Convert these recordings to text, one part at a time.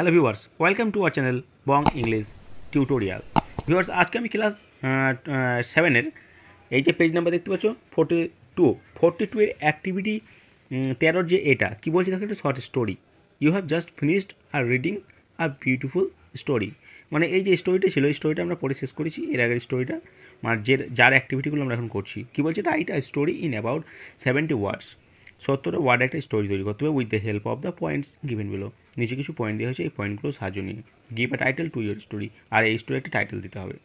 Hello viewers, welcome to our channel Bong English tutorial. Viewers, আজকে আমি class 7-এর এই যে পেজ নাম্বার দেখতে পাচ্ছ 42 এর অ্যাক্টিভিটি 13-র যে এটা কী বলছে দেখো, একটা short story. You have just finished আর রিডিং আ বিউটিফুল স্টোরি। মানে এই যে স্টোরিটা ছিল, এই স্টোরিটা আমরা পড়ে শেষ করেছি, এর আগের স্টোরিটা, মানে যার অ্যাক্টিভিটিগুলো আমরা এখন করছি। কী বলছে এটা, write a story in about 70 words. 70টা ওয়ার্ডে একটা স্টোরি তৈরি করতে হবে with the help of the points given below. নিচে কিছু পয়েন্ট দেওয়া হয়েছে, এই পয়েন্টগুলো সাহায্য নিয়ে give a title to your story. আর এই স্টোরি একটা টাইটেল দিতে হবে।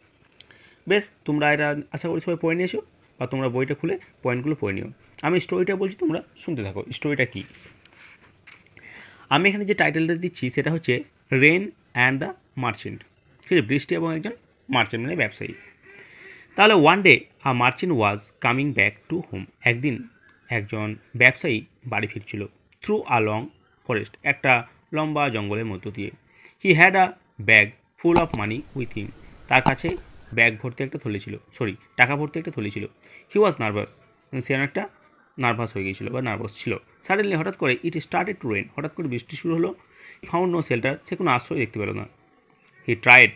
বেশ, তোমরা এটা আশা করি সবাই পড়ে নিয়েছো, বা তোমরা বইটা খুলে পয়েন্টগুলো পড়ে নিও। আমি স্টোরিটা বলছি, তোমরা শুনতে থাকো স্টোরিটা কী। আমি এখানে যে টাইটেলটা দিচ্ছি সেটা হচ্ছে রেন অ্যান্ড দ্য মার্চেন্ট। ঠিক আছে, বৃষ্টি এবং একজন মার্চেন্ট মানে ব্যবসায়ী। তাহলে one day a merchant was coming back to home. একদিন একজন ব্যবসায়ী বাড়ি ফিরছিল। থ্রু আ লং ফরেস্ট, একটা লম্বা জঙ্গলের মধ্য দিয়ে। He had a bag full of money with him. তার কাছে টাকা ভর্তি একটা থলি ছিল। হি ওয়াজ নার্ভাস, সে অনেকটা নার্ভাস হয়ে গিয়েছিল বা নার্ভাস ছিল। সাডেনলি, হঠাৎ করে, ইট স্টার্টেড টু রেন, হঠাৎ করে বৃষ্টি শুরু হলো। ফাউন্ড নো শেল্টার, সে কোনো আশ্রয় দেখতে পেল না। He tried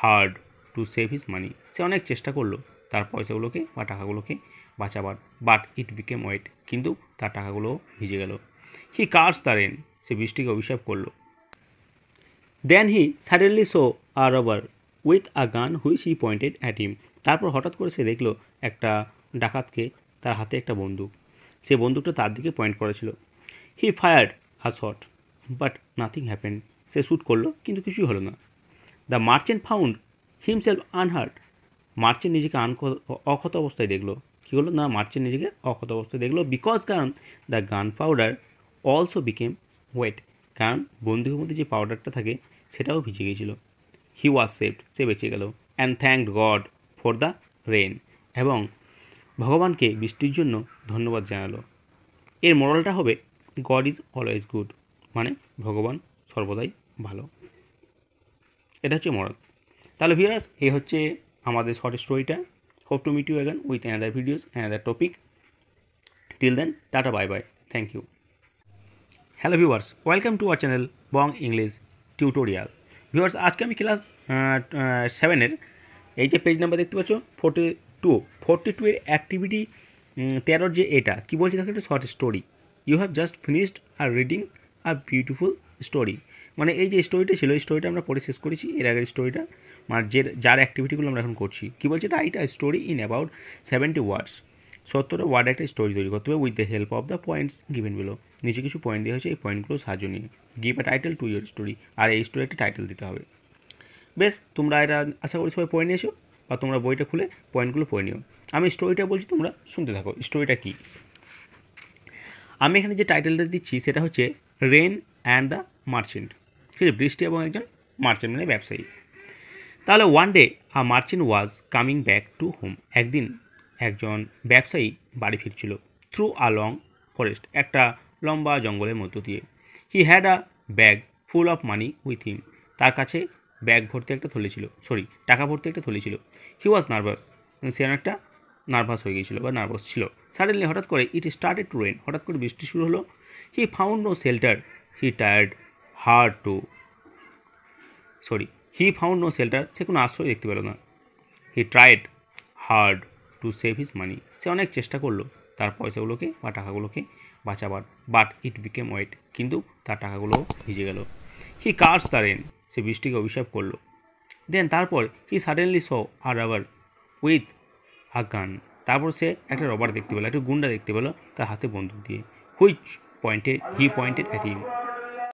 hard to save his money, সে অনেক চেষ্টা করলো তার পয়সাগুলোকে বা টাকাগুলোকে বাঁচাবার। বাট ইট বিকেম ওয়েট, কিন্তু তার টাকাগুলো ভিজে গেল। হি কার্স দ্য রেন, সে বৃষ্টিকে অভিশাপ করলো। Then he suddenly show a robber with a gun which he pointed at him. তারপর হঠাৎ করে সে দেখলো একটা ডাকাতকে, তার হাতে একটা বন্দুক, সে বন্দুকটা তার দিকে পয়েন্ট করা ছিল। He fired a shot but nothing happen, সে শ্যুট করলো কিন্তু কিছুই হলো না। The merchant found himself unhurt, merchant নিজেকে অক্ষত অবস্থায় দেখলো। কী হলো না, মার্চেন্ট নিজেকে অক্ষত অবস্থায় দেখলো। বিকজ কারণ the gun powder also became wait, কারণ বন্দুকের মধ্যে যে পাউডারটা থাকে সেটাও ভিজে গিয়েছিল। হি ওয়াজ সেভড, সে বেঁচে গেল। And thanked God for the rain, এবং ভগবানকে বৃষ্টির জন্য ধন্যবাদ জানালো। এর মোরালটা হবে গড ইজ অলওয়েজ গুড, মানে ভগবান সর্বদাই ভালো। এটা হচ্ছে মোরাল। তাহলে ভিউয়ার্স, এই হচ্ছে আমাদের শর্ট স্টোরিটা। Hope to meet you again with another videos, another topic. Till then, tata, bye bye. Thank you. Hello viewers, welcome to our channel Bong English Tutorial. Viewers, আজকে আমি ক্লাস 7-এর এই যে page number দেখতে পাচ্ছ 42 এর activity 13-র যে এটা কী বলছে দেখো, একটা short story. You have just finished আর রিডিং আ বিউটিফুল স্টোরি। মানে এই যে স্টোরিটা ছিল, এই স্টোরিটা আমরা পড়ে শেষ করেছি, এর আগের স্টোরিটা, মানে যার অ্যাক্টিভিটিগুলো আমরা এখন করছি। কী বলছে এটা, write a story in about 70 words. 70টা ওয়ার্ডে একটা স্টোরি তৈরি করতে হবে with the help of the points given below. নিচে কিছু পয়েন্ট দেওয়া হয়েছে, এই পয়েন্টগুলো সাহায্য নিয়ে give a title to your story. আর এই স্টোরি একটা টাইটেল দিতে হবে। বেশ, তোমরা এটা আশা করি সবাই পড়ে নিয়েছো, বা তোমরা বইটা খুলে পয়েন্টগুলো পড়ে নিও। আমি স্টোরিটা বলছি, তোমরা শুনতে থাকো স্টোরিটা কী। আমি এখানে যে টাইটেলটা দিচ্ছি সেটা হচ্ছে রেন অ্যান্ড দ্য মার্চেন্ট। ঠিক আছে, বৃষ্টি এবং একজন মার্চেন্ট মানে ব্যবসায়ী। তাহলে one day a merchant was coming back to home. একদিন একজন ব্যবসায়ী বাড়ি ফিরছিল। থ্রু আ লং ফরেস্ট, একটা লম্বা জঙ্গলের মধ্য দিয়ে। He had a bag full of money with him, তার কাছে টাকা ভর্তি একটা থলি ছিল। হি ওয়াজ নার্ভাস, সে অনেকটা নার্ভাস হয়ে গিয়েছিল বা নার্ভাস ছিল। সাডেনলি, হঠাৎ করে, ইট স্টার্টেড টু রেন, হঠাৎ করে বৃষ্টি শুরু হলো। He found no shelter, he found no shelter, সে কোনো আশ্রয় দেখতে পেল না। He tried hard to save his money, সে অনেক চেষ্টা করলো তার পয়সাগুলোকে বা টাকাগুলোকে বাঁচাবার। বাট ইট বিকেম ওয়েট, কিন্তু তার টাকাগুলো ভিজে গেল। হি কার্স দ্য রেন, সে বৃষ্টিকে অভিশাপ করলো। দেন, তারপর, he suddenly show a robber with a gun, তারপর সে একটা রবার দেখতে পেলো, একটা গুন্ডা দেখতে পেলো তার হাতে বন্দুক দিয়ে। Which pointed, he pointed at him,